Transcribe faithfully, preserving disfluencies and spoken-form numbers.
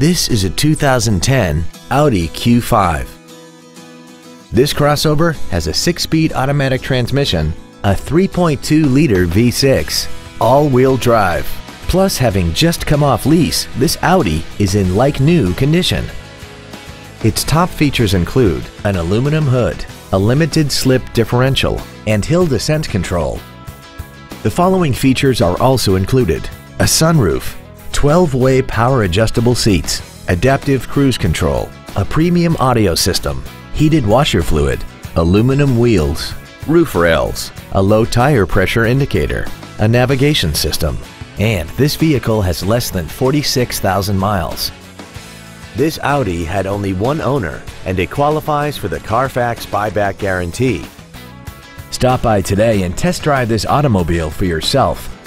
This is a two thousand ten Audi Q five. This crossover has a six-speed automatic transmission, a three point two liter V six, all-wheel drive. Plus, having just come off lease, this Audi is in like-new condition. Its top features include an aluminum hood, a limited-slip differential, and hill descent control. The following features are also included: a sunroof, twelve-way power-adjustable seats, adaptive cruise control, a premium audio system, heated washer fluid, aluminum wheels, roof rails, a low tire pressure indicator, a navigation system, and this vehicle has less than forty-six thousand miles. This Audi had only one owner, and it qualifies for the Carfax buyback guarantee. Stop by today and test drive this automobile for yourself.